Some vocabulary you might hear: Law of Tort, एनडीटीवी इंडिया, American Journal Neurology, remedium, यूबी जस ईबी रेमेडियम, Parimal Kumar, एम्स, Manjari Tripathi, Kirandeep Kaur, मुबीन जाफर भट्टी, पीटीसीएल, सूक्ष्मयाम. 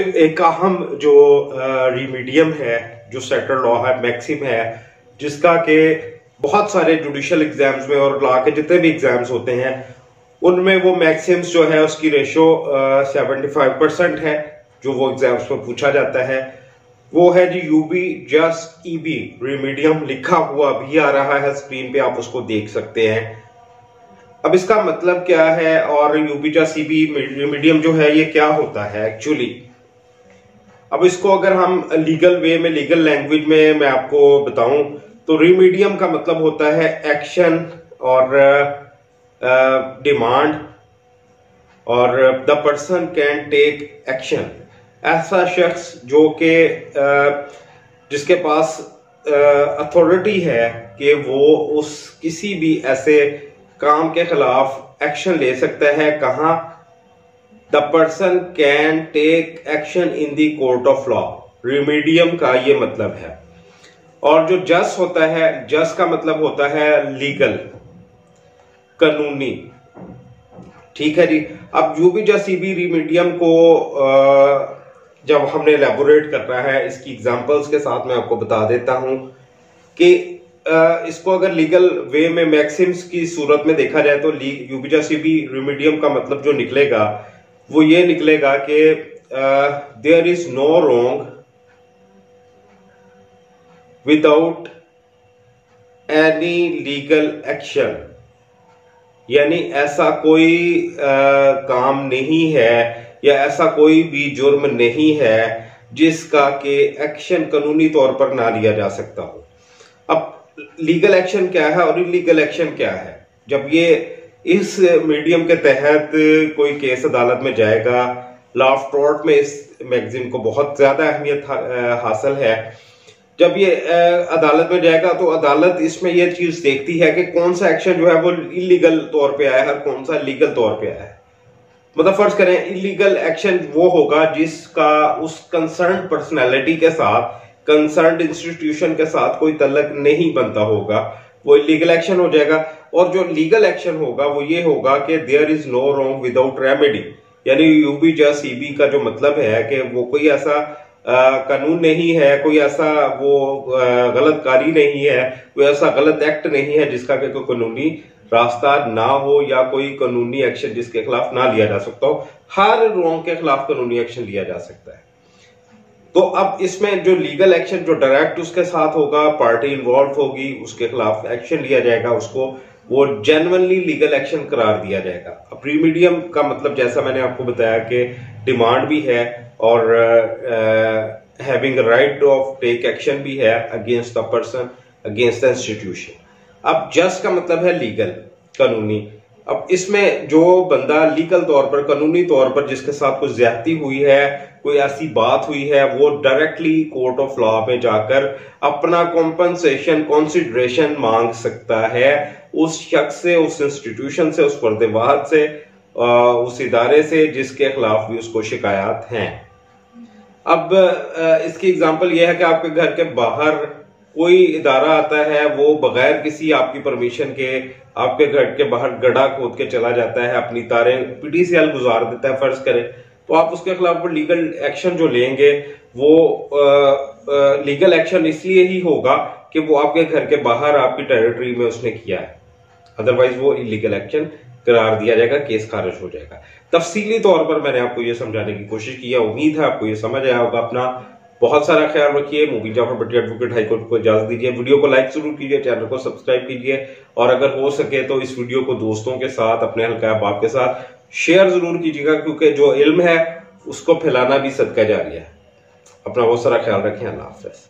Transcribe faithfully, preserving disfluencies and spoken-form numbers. एक अहम जो रिमीडियम है, जो सेटल लॉ है, मैक्सिम है, जिसका के बहुत सारे जुडिशल एग्जाम्स में और लॉ के जितने भी एग्जाम्स होते हैं उनमें वो मैक्सिम्स जो है उसकी रेशो सेवेंटी फाइव परसेंट है जो वो एग्जाम्स में पूछा जाता है। वो है जी यूबी जस ईबी रेमेडियम, लिखा हुआ भी आ रहा है स्क्रीन पे, आप उसको देख सकते हैं। अब इसका मतलब क्या है और यूबी जस ईबी रेमेडियम जो है ये क्या होता है एक्चुअली। अब इसको अगर हम लीगल वे में, लीगल लैंग्वेज में मैं आपको बताऊं तो रेमेडियम का मतलब होता है एक्शन और डिमांड, और the person can take action, ऐसा शख्स जो के जिसके पास अथॉरिटी है कि वो उस किसी भी ऐसे काम के खिलाफ एक्शन ले सकता है। कहाँ? The person can take action in the court of law, रेमेडियम का ये मतलब है। और जो जस होता है, जस का मतलब होता है लीगल, कानूनी, ठीक है जी। अब यूबी जस ईबी रेमेडियम को आ, जब हमने एलैबोरेट करना है इसकी एग्जांपल्स के साथ मैं आपको बता देता हूं कि इसको अगर लीगल वे में मैक्सिम्स की सूरत में देखा जाए तो यूबी जस ईबी रेमेडियम का मतलब जो निकलेगा वो ये निकलेगा कि there is no wrong without any legal action, यानी ऐसा कोई आ, काम नहीं है या ऐसा कोई भी जुर्म नहीं है जिसका के एक्शन कानूनी तौर पर ना लिया जा सकता हो। अब लीगल एक्शन क्या है और इलीगल एक्शन क्या है? जब ये इस मीडियम के तहत कोई केस अदालत में जाएगा, लॉ ऑफ टॉर्ट में इस मैगजीन को बहुत ज्यादा अहमियत हासिल है, जब ये अदालत में जाएगा तो अदालत इसमें यह चीज देखती है कि कौन सा एक्शन जो है वो इलीगल तौर पे आया है और कौन सा लीगल तौर पे आया है। मतलब फर्ज करें इलीगल एक्शन वो होगा जिसका उस कंसर्न पर्सनैलिटी के साथ, कंसर्न इंस्टीट्यूशन के साथ कोई तल्लक नहीं बनता होगा, वो इलीगल एक्शन हो जाएगा। और जो लीगल एक्शन होगा वो ये होगा कि there is no wrong without remedy, यानी यूबी जस ईबी का जो मतलब है कि वो कोई ऐसा कानून नहीं है, कोई ऐसा वो गलत कारी नहीं है, कोई ऐसा गलत एक्ट नहीं है जिसका कि कोई कानूनी रास्ता ना हो या कोई कानूनी एक्शन जिसके खिलाफ ना लिया जा सकता हो। हर रॉन्ग के खिलाफ कानूनी एक्शन लिया जा सकता है। तो अब इसमें जो लीगल एक्शन जो डायरेक्ट उसके साथ होगा, पार्टी इन्वॉल्व होगी, उसके खिलाफ एक्शन लिया जाएगा, उसको वो जेन्युइनली लीगल एक्शन करार दिया जाएगा। अब रेमेडियम का मतलब जैसा मैंने आपको बताया कि डिमांड भी है और having right of take action भी है against the person, against the institution. अब जस्ट का मतलब है लीगल, कानूनी। अब इसमें जो बंदा लीगल तौर पर, कानूनी तौर पर जिसके साथ कोई ज्यादती हुई है, कोई ऐसी बात हुई है, वो डायरेक्टली कोर्ट ऑफ लॉ में जाकर अपना कॉम्पनसेशन, कंसिडरेशन मांग सकता है उस शख्स से, उस इंस्टीट्यूशन से, उस पर्देबाज से, उस इदारे से जिसके खिलाफ भी उसको शिकायत है। अब इसकी एग्जांपल यह है कि आपके घर के बाहर कोई इदारा आता है, वो बगैर किसी आपकी परमिशन के आपके घर के बाहर गड्ढा खोद के चला जाता है, अपनी तारें पीटीसीएल गुजार देता है फर्ज करें, तो आप उसके खिलाफ लीगल एक्शन जो लेंगे वो आ, आ, लीगल एक्शन इसलिए ही होगा कि वो आपके घर के बाहर आपकी टेरिटरी में उसने किया है, अदरवाइज वो इलीगल एक्शन करार दिया जाएगा, केस खारिज हो जाएगा। तफसीली तौर पर मैंने आपको ये समझाने की कोशिश की है, उम्मीद है आपको ये समझ आया होगा। अपना बहुत सारा ख्याल रखिए। मुबीन जाफर भट्टी एडवोकेट हाईकोर्ट को इजाजत दीजिए। वीडियो को लाइक जरूर कीजिए, चैनल को सब्सक्राइब कीजिए, और अगर हो सके तो इस वीडियो को दोस्तों के साथ, अपने हल्का बाप के साथ शेयर जरूर कीजिएगा, क्योंकि जो इल्म है उसको फैलाना भी सदका जारी है। अपना बहुत सारा ख्याल रखें। अल्लाह हाफिज़।